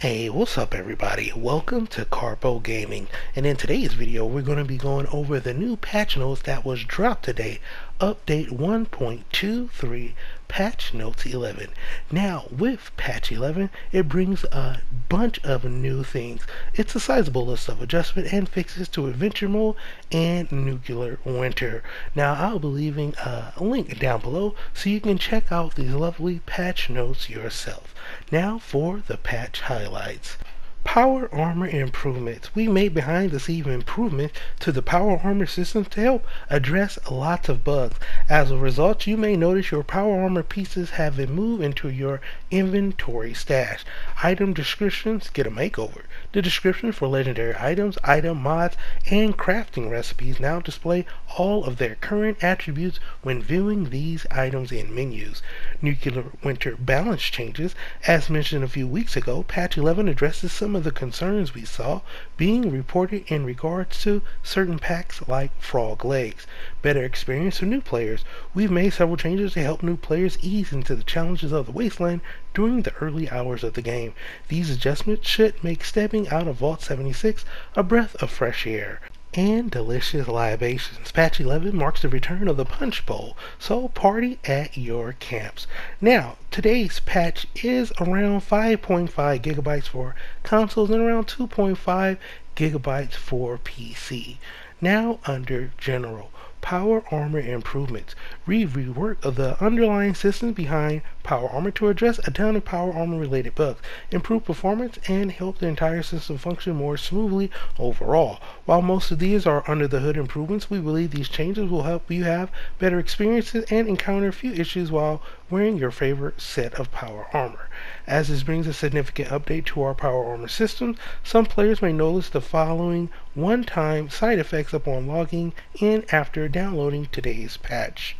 Hey, what's up everybody? Welcome to Carpo Gaming, and in today's video we're going to be going over the new patch notes that was dropped today, update 1.23, patch notes 11. Now with patch 11, it brings a bunch of new things. It's a sizable list of adjustment and fixes to Adventure Mode and Nuclear Winter. Now I'll be leaving a link down below so you can check out these lovely patch notes yourself. Now for the patch highlights. Power Armor improvements. We made behind the scenes improvements to the Power Armor system to help address lots of bugs. As a result, you may notice your Power Armor pieces have been moved into your inventory stash. Item descriptions get a makeover. The description for legendary items, item mods, and crafting recipes now display all of their current attributes when viewing these items in menus. Nuclear Winter balance changes. As mentioned a few weeks ago, patch 11 addresses some of the concerns we saw being reported in regards to certain packs like frog legs. Better experience for new players. We've made several changes to help new players ease into the challenges of the wasteland during the early hours of the game. These adjustments should make stepping out of Vault 76 a breath of fresh air. And delicious libations. Patch 11 marks the return of the punch bowl, so party at your camps. Now, today's patch is around 5.5 gigabytes for consoles and around 2.5 gigabytes for PC. Now under General. Power Armor improvements. Rework of the underlying system behind Power Armor to address a ton of Power Armor related bugs, improve performance, and help the entire system function more smoothly overall. While most of these are under the hood improvements, we believe these changes will help you have better experiences and encounter few issues while wearing your favorite set of Power Armor. As this brings a significant update to our Power Armor system, some players may notice the following one-time side effects upon logging in after downloading today's patch.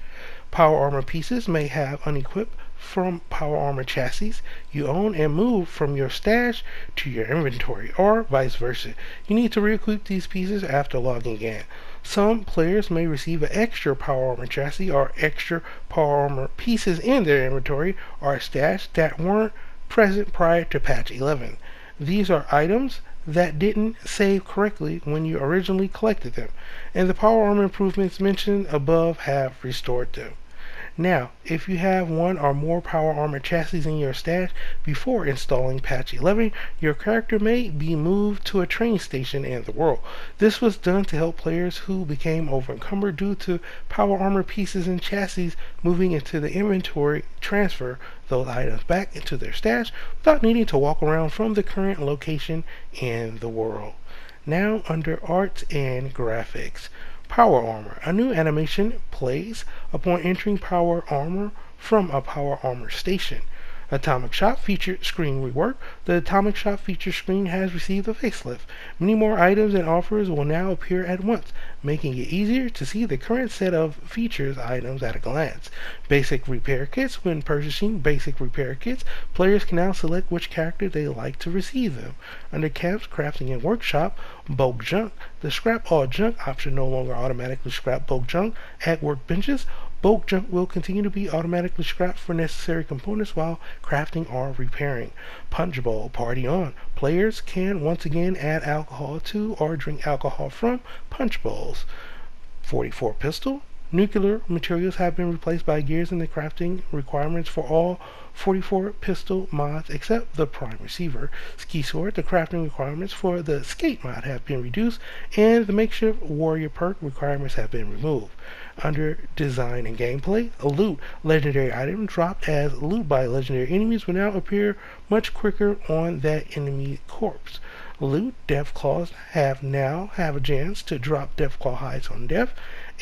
Power Armor pieces may have unequipped from Power Armor chassis you own and move from your stash to your inventory, or vice versa. You need to re-equip these pieces after logging in. Some players may receive an extra Power Armor chassis or extra Power Armor pieces in their inventory or stash that weren't present prior to patch 11. These are items that didn't save correctly when you originally collected them, and the Power Armor improvements mentioned above have restored them. Now, if you have one or more Power Armor chassis in your stash before installing patch 11, your character may be moved to a train station in the world. This was done to help players who became overencumbered due to Power Armor pieces and chassis moving into the inventory transfer those items back into their stash without needing to walk around from the current location in the world. Now under Arts and Graphics. Power Armor. A new animation plays upon entering Power Armor from a Power Armor station. Atomic Shop feature screen rework. The Atomic Shop feature screen has received a facelift. Many more items and offers will now appear at once, making it easier to see the current set of features items at a glance. Basic repair kits. When purchasing basic repair kits, players can now select which character they like to receive them. Under Camps, Crafting and Workshop, Bulk Junk. The Scrap All Junk option no longer automatically scrap bulk junk at workbenches. Bulk junk will continue to be automatically scrapped for necessary components while crafting or repairing. Punch Bowl, Party On. Players can once again add alcohol to or drink alcohol from punch bowls. 44 Pistol. Nuclear materials have been replaced by gears in the crafting requirements for all 44 pistol mods except the prime receiver. Ski Sword, the crafting requirements for the skate mod have been reduced, and the makeshift warrior perk requirements have been removed. Under Design and Gameplay, Loot. Legendary items dropped as loot by legendary enemies will now appear much quicker on that enemy corpse. Loot. Deathclaws now have a chance to drop Deathclaw hides on death,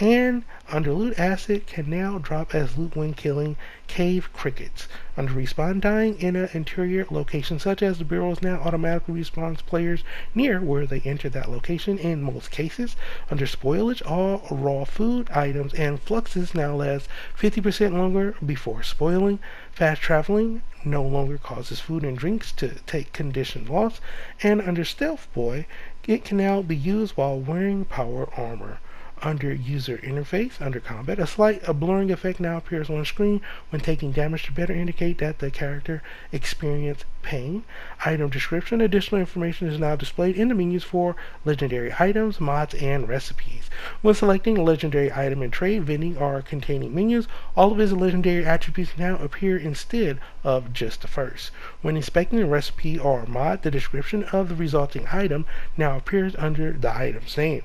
and under Loot, Acid can now drop as loot when killing cave crickets. Under Respawn, dying in an interior location such as the bureaus now automatically respawns players near where they enter that location in most cases. Under Spoilage, all raw food items and fluxes now last 50% longer before spoiling. Fast traveling no longer causes food and drinks to take condition loss, and under Stealth Boy, it can now be used while wearing Power Armor. Under user interface, under combat, a blurring effect now appears on screen when taking damage to better indicate that the character experienced pain. Item description, additional information is now displayed in the menus for legendary items, mods, and recipes. When selecting a legendary item in trade, vending, or containing menus, all of his legendary attributes now appear instead of just the first. When inspecting a recipe or mod, the description of the resulting item now appears under the item's name.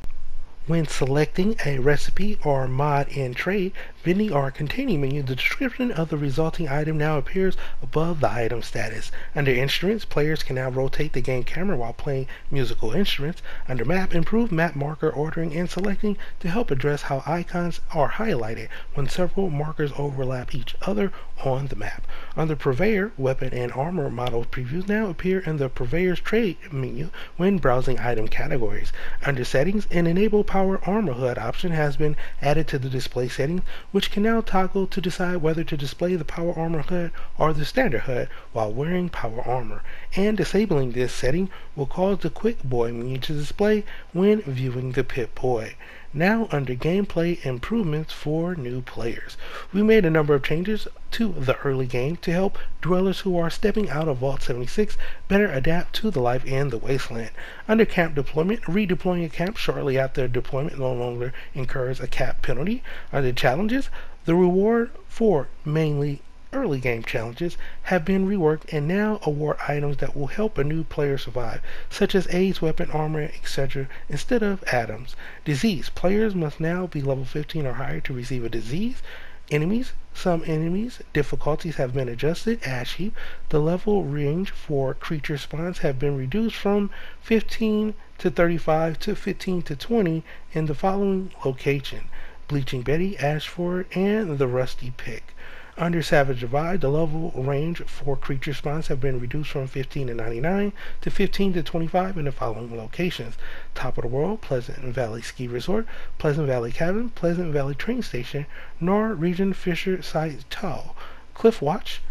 When selecting a recipe or mod in trade, vending or containing menu, the description of the resulting item now appears above the item status. Under instruments, players can now rotate the game camera while playing musical instruments. Under map, improve map marker ordering and selecting to help address how icons are highlighted when several markers overlap each other on the map. Under Purveyor, weapon and armor model previews now appear in the Purveyor's trade menu when browsing item categories. Under settings, and enable Power Armor HUD option has been added to the display settings, which can now toggle to decide whether to display the Power Armor HUD or the standard HUD while wearing Power Armor. And disabling this setting will cause the Quick Boy menu to display when viewing the Pip-Boy. Now under gameplay improvements for new players. We made a number of changes to the early game to help dwellers who are stepping out of Vault 76 better adapt to the life in the wasteland. Under camp deployment, redeploying a camp shortly after deployment no longer incurs a cap penalty. Under challenges, the reward for mainly early game challenges have been reworked and now award items that will help a new player survive, such as aids, weapon, armor, etc., instead of atoms. Disease. Players must now be level 15 or higher to receive a disease. Enemies. Some enemies' difficulties have been adjusted. Ash heap. The level range for creature spawns have been reduced from 15 to 35 to 15 to 20 in the following location: Bleaching Betty, Ashford, and the Rusty Pick. Under Savage Divide, the level range for creature spawns have been reduced from 15 to 99 to 15 to 25 in the following locations: Top of the World, Pleasant Valley Ski Resort, Pleasant Valley Cabin, Pleasant Valley Train Station, Nor Region Fisher Site Tall, Cliff Watch,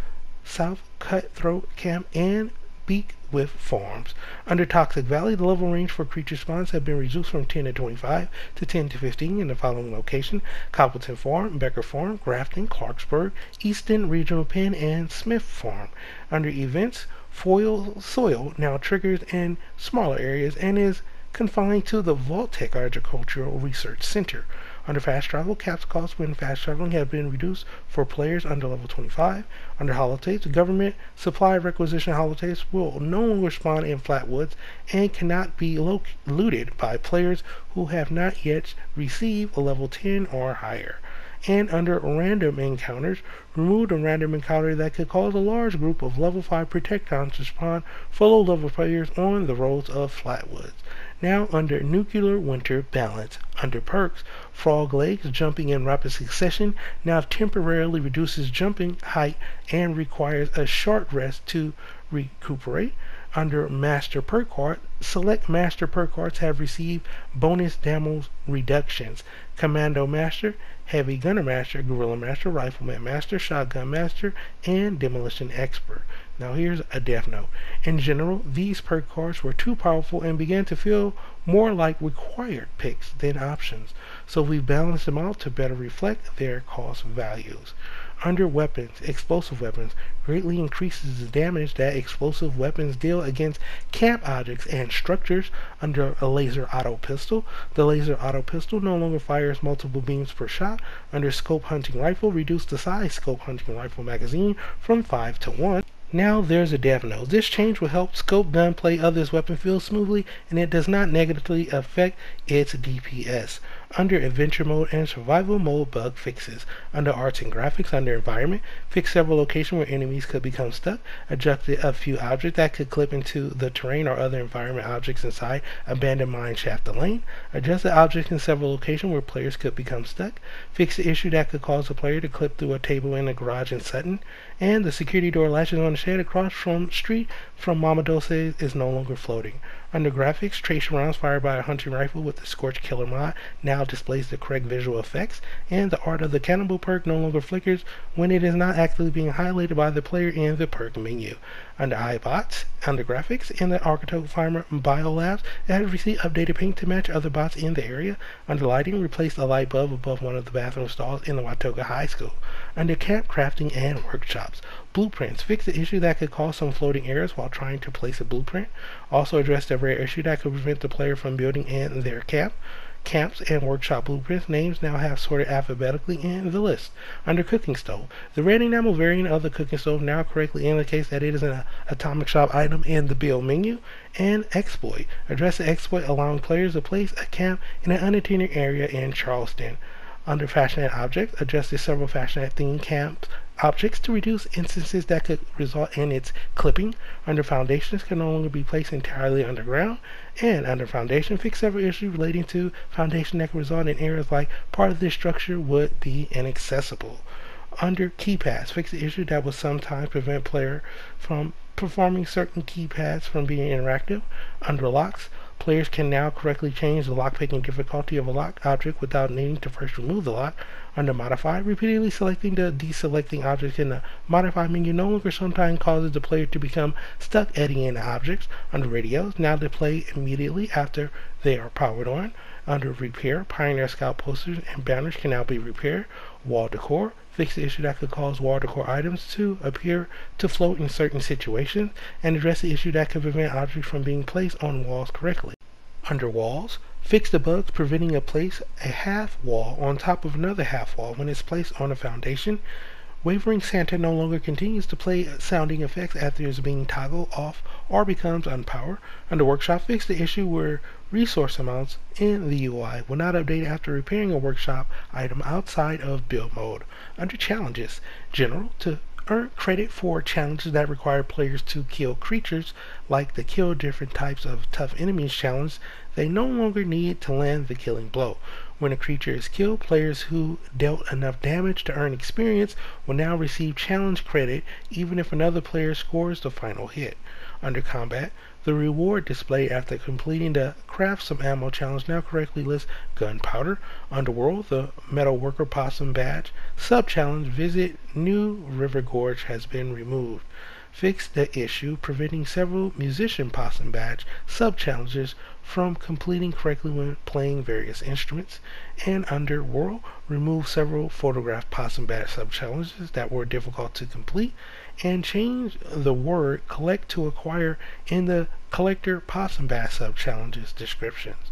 South Cutthroat Camp, and Beak with Farms. Under Toxic Valley, the level range for creature spawns have been reduced from 10 to 25 to 10 to 15 in the following location: Coppleton Farm, Becker Farm, Grafton, Clarksburg, Easton Regional Pen, and Smith Farm. Under Events, Foil Soil now triggers in smaller areas and is confined to the Vault-Tec Agricultural Research Center. Under Fast Travel, caps costs when fast traveling have been reduced for players under level 25. Under Holotapes, government supply requisition holotapes will no longer spawn in Flatwoods and cannot be looted by players who have not yet received a level 10 or higher. And under Random Encounters, removed a random encounter that could cause a large group of level 5 Protectrons to spawn fellow level players on the roads of Flatwoods. Now under Nuclear Winter Balance, under Perks, Frog Legs, jumping in rapid succession now temporarily reduces jumping height and requires a short rest to recuperate. Under Master Perk Card, select Master Perk Cards have received bonus damage reductions: Commando Master, Heavy Gunner Master, Guerrilla Master, Rifleman Master, Shotgun Master, and Demolition Expert. Now here's a death note. In general, these perk cards were too powerful and began to feel more like required picks than options, so we balanced them out to better reflect their cost values. Under Weapons, Explosive Weapons greatly increases the damage that explosive weapons deal against camp objects and structures. Under a Laser Auto Pistol, the Laser Auto Pistol no longer fires multiple beams per shot. Under Scope Hunting Rifle, reduce the size Scope Hunting Rifle magazine from 5 to 1. Now there's a dev note. This change will help scope gunplay of this weapon feel smoothly, and it does not negatively affect its DPS. Under Adventure Mode and Survival Mode, bug fixes. Under Arts and Graphics, under Environment, fix several locations where enemies could become stuck, adjusted a few objects that could clip into the terrain or other environment objects inside abandoned mine shaft or lane, adjusted objects in several locations where players could become stuck, fix the issue that could cause a player to clip through a table in a garage in Sutton, and the security door latches on the shed across from street from Mama Dulce is no longer floating. Under graphics, tracer rounds fired by a hunting rifle with the Scorch Killer mod now displays the correct visual effects, and the art of the cannibal perk no longer flickers when it is not actively being highlighted by the player in the perk menu. Under iBots, under graphics, in the Architope Farmer Biolabs, it has received updated paint to match other bots in the area. Under lighting, replaced a light bulb above one of the bathroom stalls in the Watoga High School. Under camp, crafting, and workshops, blueprints fixed the issue that could cause some floating errors while trying to place a blueprint. Also addressed a rare issue that could prevent the player from building in their camp. Camps and workshop blueprints names now have sorted alphabetically in the list. Under cooking stove, the red enamel variant of the cooking stove now correctly indicates that it is an atomic shop item in the build menu. And exploit, address the exploit allowing players to place a camp in an unattended area in Charleston. Under Fashionite Objects, adjusted several Fashionite themed camp objects to reduce instances that could result in its clipping. Under Foundations, can no longer be placed entirely underground. And under Foundation, fix several issues relating to foundation that can result in errors like part of this structure would be inaccessible. Under Keypads, fix the issue that will sometimes prevent player from performing certain keypads from being interactive. Under Locks, players can now correctly change the lockpicking difficulty of a locked object without needing to first remove the lock. Under Modify, repeatedly selecting the deselecting objects in the Modify menu no longer sometimes causes the player to become stuck editing in the objects. Under Radios, now they play immediately after they are powered on. Under Repair, Pioneer Scout posters and banners can now be repaired. Wall Decor, fix the issue that could cause wall decor items to appear to float in certain situations, and address the issue that could prevent objects from being placed on walls correctly. Under Walls, fix the bugs preventing a half wall on top of another half wall when it's placed on a foundation. Wavering Santa no longer continues to play sounding effects after it's being toggled off or becomes unpowered. Under Workshop, fix the issue where resource amounts in the UI will not update after repairing a workshop item outside of build mode. Under Challenges, General, to earn credit for challenges that require players to kill creatures, like the kill different types of tough enemies challenge, they no longer need to land the killing blow. When a creature is killed, players who dealt enough damage to earn experience will now receive challenge credit even if another player scores the final hit. Under Combat, the reward displayed after completing the Craft Some Ammo challenge now correctly lists gunpowder. Underworld, the Metal Worker Possum Badge sub-challenge Visit New River Gorge has been removed. Fix the issue preventing several musician Possum Badge sub-challenges from completing correctly when playing various instruments. And under World, remove several photograph Possum Badge sub-challenges that were difficult to complete, and change the word collect to acquire in the collector Possum Badge sub-challenges descriptions.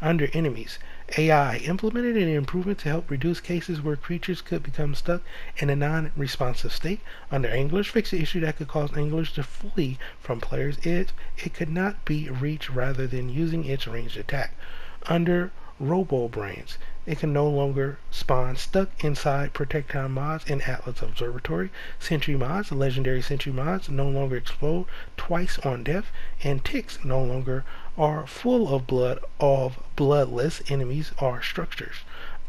Under Enemies, AI implemented an improvement to help reduce cases where creatures could become stuck in a non-responsive state. Under Anglers, fix the issue that could cause anglers to flee from players if it could not be reached rather than using its ranged attack. Under Robo Brains, it can no longer spawn stuck inside Protectron mods in Atlas Observatory. Sentry mods, legendary sentry mods, no longer explode twice on death, and ticks no longer are full of blood of bloodless enemies or structures.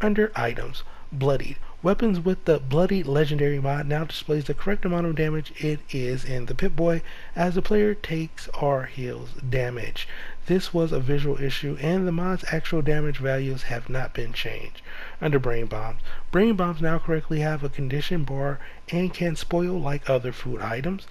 Under Items, Bloodied, weapons with the Bloodied legendary mod now displays the correct amount of damage it is in the Pip-Boy as the player takes or heals damage. This was a visual issue, and the mod's actual damage values have not been changed. Under Brain Bombs, Brain Bombs now correctly have a condition bar and can spoil like other food items.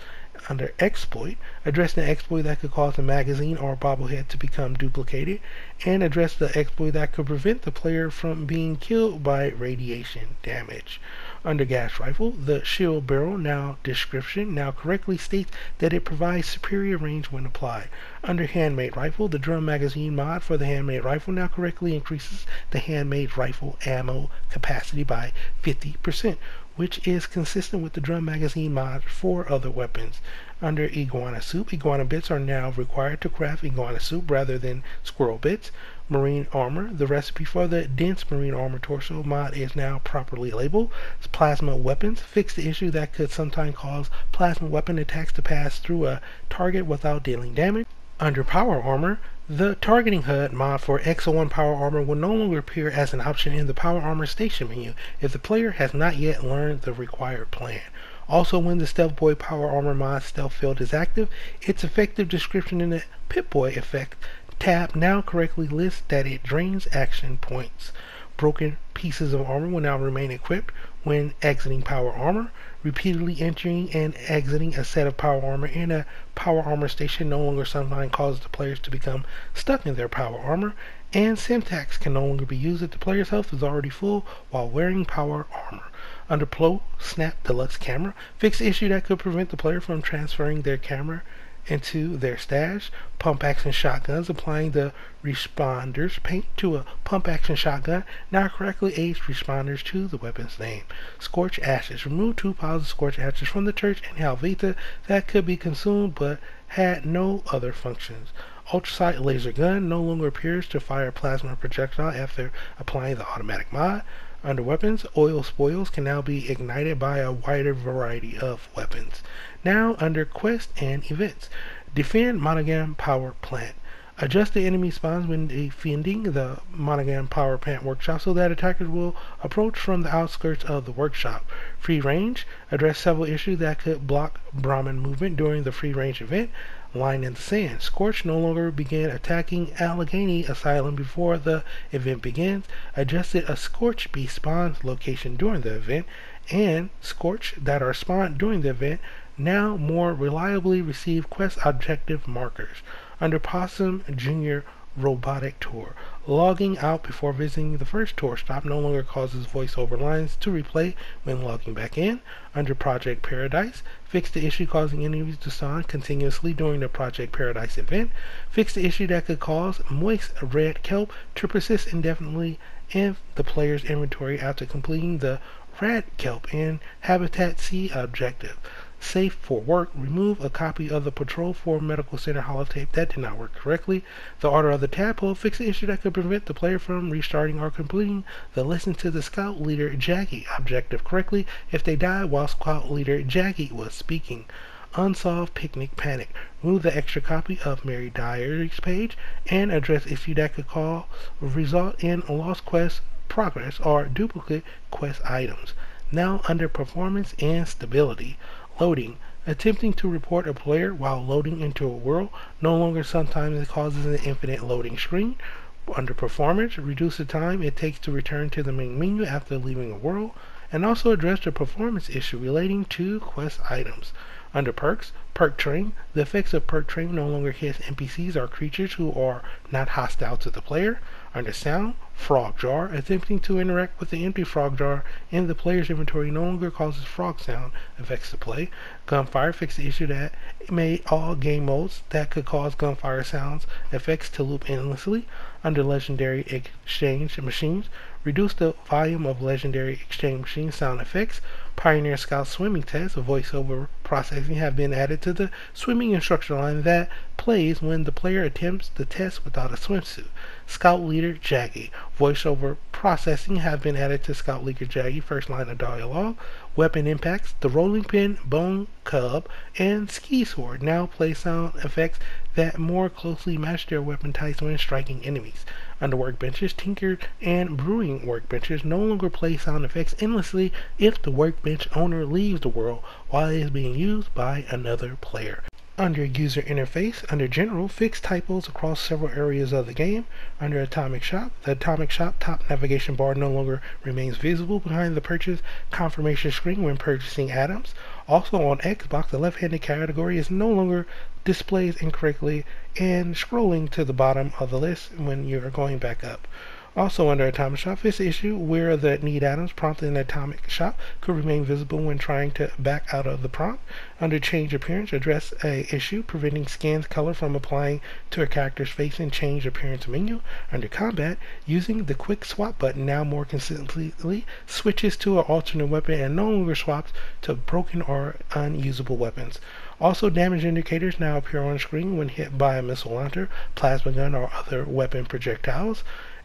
Under Exploit, address the exploit that could cause a magazine or bobblehead to become duplicated, and address the exploit that could prevent the player from being killed by radiation damage. Under Gas Rifle, the shield barrel description now correctly states that it provides superior range when applied. Under Handmade Rifle, the drum magazine mod for the handmade rifle now correctly increases the handmade rifle ammo capacity by 50%. Which is consistent with the drum magazine mod for other weapons. Under Iguana Soup, iguana bits are now required to craft iguana soup rather than squirrel bits. Marine Armor, the recipe for the dense marine armor torso mod is now properly labeled. Plasma Weapons, fix the issue that could sometimes cause plasma weapon attacks to pass through a target without dealing damage. Under Power Armor, the targeting HUD mod for X01 Power Armor will no longer appear as an option in the Power Armor Station menu if the player has not yet learned the required plan. Also, when the Stealth Boy Power Armor mod Stealth Field is active, its effective description in the Pip-Boy effect tab now correctly lists that it drains action points. Broken pieces of armor will now remain equipped when exiting Power Armor. Repeatedly entering and exiting a set of Power Armor in a Power Armor station no longer sometimes causes the players to become stuck in their Power Armor, and syntax can no longer be used if the player's health is already full while wearing Power Armor. Under Pro Snap Deluxe Camera, fix the issue that could prevent the player from transferring their camera into their stash. Pump action shotguns, applying the responder's paint to a pump action shotgun now correctly aids responders to the weapon's name. Scorch ashes, remove 2 piles of scorch ashes from the church in Helvetia that could be consumed but had no other functions. Ultrasight laser gun no longer appears to fire plasma projectile after applying the automatic mod. Under weapons, oil spoils can now be ignited by a wider variety of weapons. Now under quests and events, defend Monongah Power Plant. Adjust the enemy spawns when defending the Monongah Power Plant workshop so that attackers will approach from the outskirts of the workshop. Free range, address several issues that could block Brahmin movement during the free range event. Line in the sand, Scorch no longer began attacking Allegheny Asylum before the event begins. Adjusted a Scorch Beast spawn location during the event, and Scorch that are spawned during the event now more reliably receive quest objective markers. Under Possum Junior Robotic Tour, logging out before visiting the first tour stop no longer causes voiceover lines to replay when logging back in. Under Project Paradise, fix the issue causing enemies to spawn continuously during the Project Paradise event. Fix the issue that could cause moist red kelp to persist indefinitely in the player's inventory after completing the red kelp in Habitat C objective. Safe for work, remove a copy of the Patrol 4 Medical Center holotape that did not work correctly. The Order of the Tadpole, fix the issue that could prevent the player from restarting or completing the Listen to the Scout Leader Jackie objective correctly if they died while Scout Leader Jackie was speaking. Unsolved Picnic Panic, remove the extra copy of Mary Diaries page and address issue that could result in lost quest progress or duplicate quest items. Now under Performance and Stability, loading, attempting to report a player while loading into a world no longer sometimes causes an infinite loading screen. Under performance, reduce the time it takes to return to the main menu after leaving a world, and also address the performance issue relating to quest items. Under perks, perk train, the effects of perk train no longer hits NPCs or creatures who are not hostile to the player. Under sound, frog jar, attempting to interact with the empty frog jar in the player's inventory no longer causes frog sound effects to play. Gunfire, fix the issue that made all game modes that could cause gunfire sounds effects to loop endlessly. Under legendary exchange machines, reduce the volume of legendary exchange machine sound effects. Pioneer Scout swimming test, a voiceover processing have been added to the swimming instruction line that plays when the player attempts the test without a swimsuit. Scout Leader Jaggy, voiceover processing have been added to Scout Leader Jaggy first line of dialogue. Weapon impacts, the rolling pin, bone cub, and ski sword now play sound effects that more closely match their weapon types when striking enemies. Under workbenches, tinker and brewing workbenches no longer play sound effects endlessly if the workbench owner leaves the world while it is being used by another player. Under user interface, under general, fix typos across several areas of the game. Under atomic shop, the atomic shop top navigation bar no longer remains visible behind the purchase confirmation screen when purchasing items. Also on Xbox, the left-handed category is no longer displays incorrectly and scrolling to the bottom of the list when you're going back up. Also under Atomic Shop, this issue where the need items prompted in Atomic Shop could remain visible when trying to back out of the prompt. Under Change Appearance, address a issue preventing skin's color from applying to a character's face in Change Appearance menu. Under Combat, using the Quick Swap button now more consistently switches to an alternate weapon and no longer swaps to broken or unusable weapons. Also, damage indicators now appear on screen when hit by a missile launcher, plasma gun, or other weapon projectiles.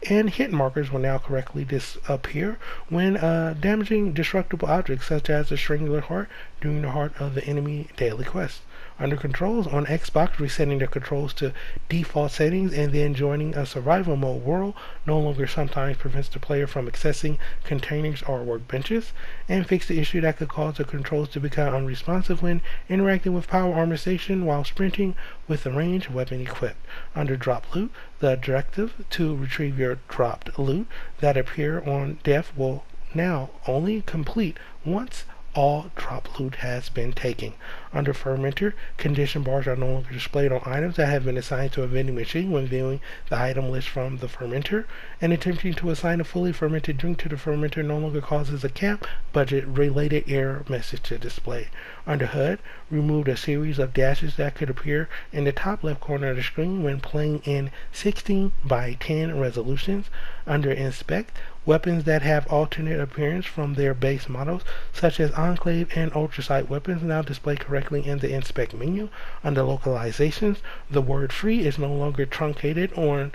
and hit markers will now correctly disappear when damaging destructible objects such as the Stringular Heart during the heart of the enemy daily quest. Under controls on Xbox, resetting the controls to default settings and then joining a survival mode world no longer sometimes prevents the player from accessing containers or workbenches, and fix the issue that could cause the controls to become unresponsive when interacting with Power Armor Station while sprinting with the ranged weapon equipped. Under drop loot, the directive to retrieve your dropped loot that appear on death will now only complete once all drop loot has been taken. Under Fermenter, condition bars are no longer displayed on items that have been assigned to a vending machine when viewing the item list from the Fermenter, and attempting to assign a fully fermented drink to the Fermenter no longer causes a camp budget related error message to display. Under HUD, removed a series of dashes that could appear in the top left corner of the screen when playing in 16:10 resolutions. Under Inspect, weapons that have alternate appearance from their base models, such as Enclave and Ultrasight weapons, now display correctly in the Inspect menu. Under Localizations, the word free is no longer truncated on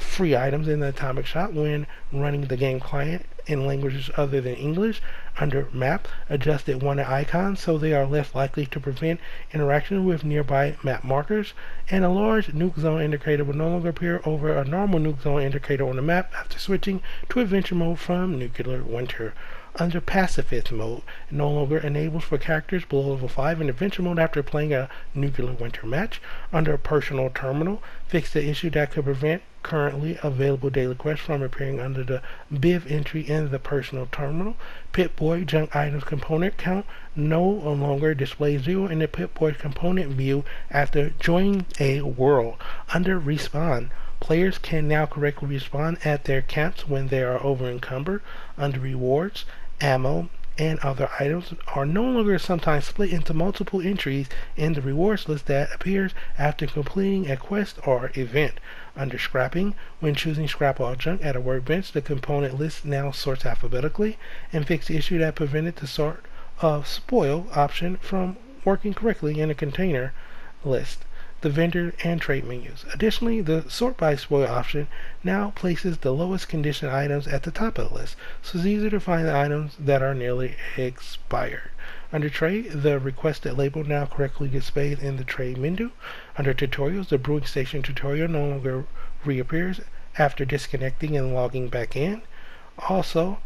free items in the Atomic Shop when running the game client in languages other than English. Under Map, adjusted wanted icons so they are less likely to prevent interaction with nearby map markers, and a large nuke zone indicator will no longer appear over a normal nuke zone indicator on the map after switching to Adventure Mode from Nuclear Winter. Under Pacifist Mode, no longer enables for characters below level 5 in Adventure Mode after playing a Nuclear Winter match. Under Personal Terminal, fix the issue that could prevent currently available daily quests from appearing under the BIV entry in the Personal Terminal. Pip-Boy Junk Items Component Count no longer displays 0 in the Pip-Boy component view after joining a world. Under Respawn, players can now correctly respawn at their camps when they are over encumbered. Under Rewards, ammo and other items are no longer sometimes split into multiple entries in the rewards list that appears after completing a quest or event. Under Scrapping, when choosing Scrap All Junk at a workbench, the component list now sorts alphabetically, and fixed the issue that prevented the sort of spoil option from working correctly in a container list, the vendor and trade menus. Additionally, the sort by spoil option now places the lowest condition items at the top of the list, so it's easier to find the items that are nearly expired. Under Trade, the requested label now correctly displayed in the trade menu. Under Tutorials, the brewing station tutorial no longer reappears after disconnecting and logging back in. Also,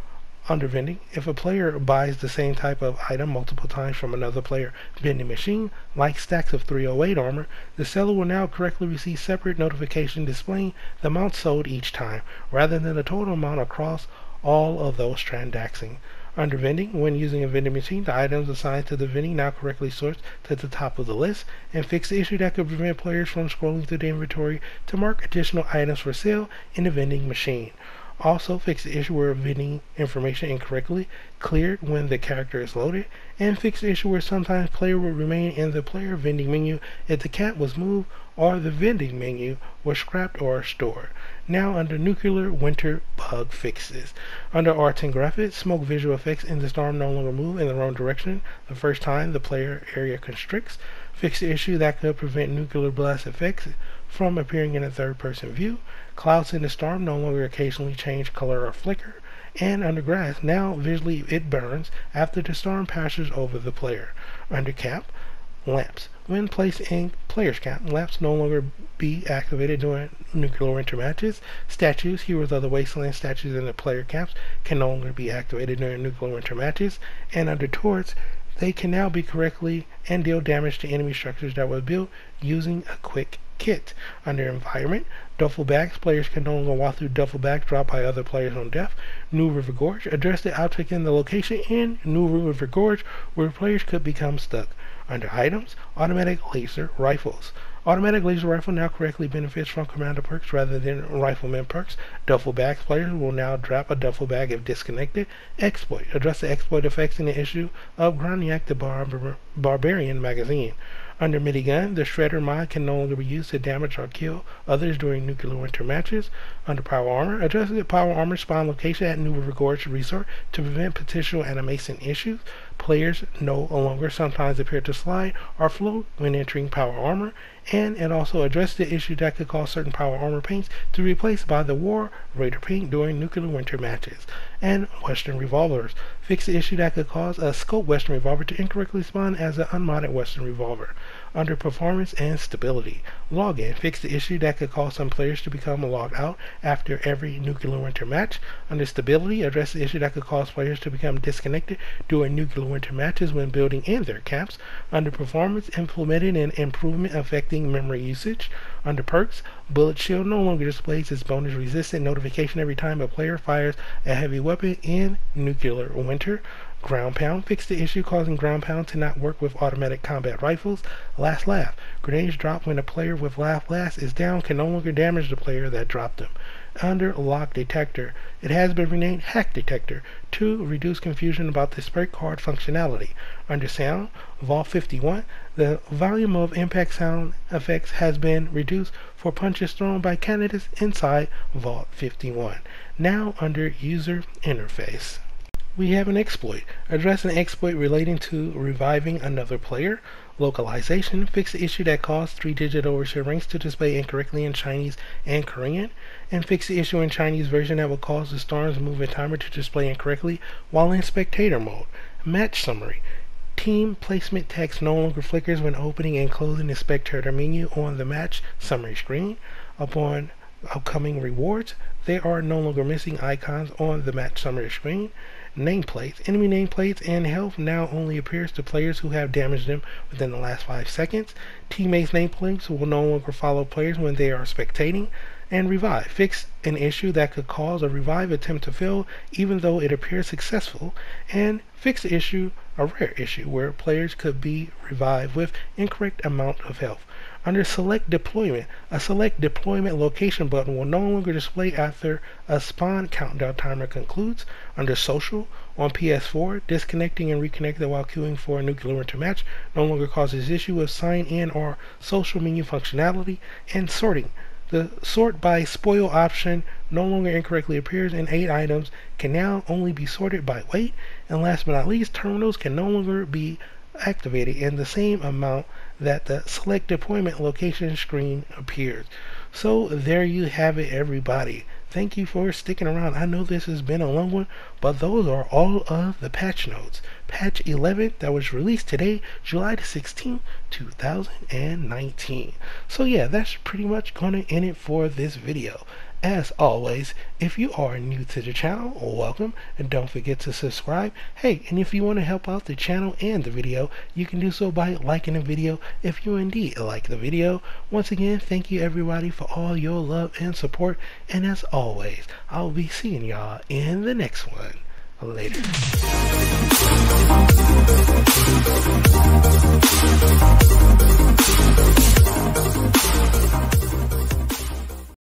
under vending, if a player buys the same type of item multiple times from another player vending machine, like stacks of 308 armor, the seller will now correctly receive separate notification displaying the amount sold each time, rather than the total amount across all of those transactions. Under vending, when using a vending machine, the items assigned to the vending now correctly sorts to the top of the list, and fix the issue that could prevent players from scrolling through the inventory to mark additional items for sale in the vending machine. Also, fix the issue where vending information incorrectly cleared when the character is loaded, and fix the issue where sometimes player will remain in the player vending menu if the camp was moved or the vending menu was scrapped or stored. Now under Nuclear Winter bug fixes. Under Arts and Graphics, smoke visual effects in the storm no longer move in the wrong direction the first time the player area constricts. Fix the issue that could prevent nuclear blast effects from appearing in a third-person view. Clouds in the storm no longer occasionally change color or flicker. And under grass, now visually it burns after the storm passes over the player. Under camp, lamps. When placed in player's camp, lamps no longer be activated during Nuclear Winter matches. Statues, Heroes of the Wasteland statues in the player camps, can no longer be activated during Nuclear Winter matches. And under turrets, they can now be correctly and deal damage to enemy structures that were built using a quick kit. Under environment, duffel bags, players can no longer walk through duffel bags dropped by other players on death. New River Gorge, address the object in the location in New River Gorge where players could become stuck. Under items, automatic laser rifles. Automatic laser rifle now correctly benefits from commander perks rather than rifleman perks. Duffel bags, players will now drop a duffel bag if disconnected. Exploit, address the exploit effects in the issue of Graniak the Barbarian magazine. Under Minigun, the Shredder mod can no longer be used to damage or kill others during Nuclear Winter matches. Under Power Armor, adjusting the Power Armor spawn location at New River Gorge Resort to prevent potential animation issues. Players no longer sometimes appear to slide or float when entering Power Armor, and it also addressed the issue that could cause certain Power Armor paints to be replaced by the War Raider paint during Nuclear Winter matches. And Western Revolvers fixed the issue that could cause a Scope Western Revolver to incorrectly spawn as an unmodded Western Revolver. Under Performance and Stability, Login fixed the issue that could cause some players to become logged out after every Nuclear Winter match. Under Stability, addressed the issue that could cause players to become disconnected during Nuclear Winter matches when building in their camps. Under Performance, implemented an improvement affecting memory usage. Under Perks, Bullet Shield no longer displays its bonus resistant notification every time a player fires a heavy weapon in Nuclear Winter. Ground Pound fixed the issue causing Ground Pound to not work with automatic combat rifles. Last Laugh, grenades dropped when a player with Last is down can no longer damage the player that dropped them. Under Lock Detector, it has been renamed Hack Detector to reduce confusion about the spread card functionality. Under Sound, Vault 51, the volume of impact sound effects has been reduced for punches thrown by candidates inside Vault 51. Now under User Interface, we have an exploit. Address an exploit relating to reviving another player. Localization fixed the issue that caused 3-digit overshare ranks to display incorrectly in Chinese and Korean, and fixed the issue in Chinese version that would cause the Storm's movement timer to display incorrectly while in spectator mode. Match summary. Team placement text no longer flickers when opening and closing the spectator menu on the match summary screen. Upon upcoming rewards, there are no longer missing icons on the match summary screen. Nameplates, enemy nameplates and health now only appears to players who have damaged them within the last 5 seconds. Teammates' nameplates will no longer follow players when they are spectating. And Revive fixed an issue that could cause a revive attempt to fail even though it appears successful, and fixed the issue, a rare issue, where players could be revived with incorrect amount of health. Under Select Deployment, a Select Deployment Location button will no longer display after a spawn countdown timer concludes. Under Social, on PS4, disconnecting and reconnecting while queuing for a Nuclear Winter match no longer causes issue with sign in or social menu functionality. And Sorting, the Sort by Spoil option no longer incorrectly appears, and 8 items can now only be sorted by weight. And last but not least, terminals can no longer be activated in the same amount that the Select Deployment Location screen appears. So there you have it, everybody. Thank you for sticking around. I know this has been a long one, but those are all of the patch notes. Patch 11 that was released today, July the 16th, 2019. So yeah, that's pretty much gonna end it for this video. As always, if you are new to the channel, welcome, and don't forget to subscribe. Hey, and if you want to help out the channel and the video, you can do so by liking the video if you indeed like the video. Once again, thank you everybody for all your love and support, and as always, I'll be seeing y'all in the next one. Later.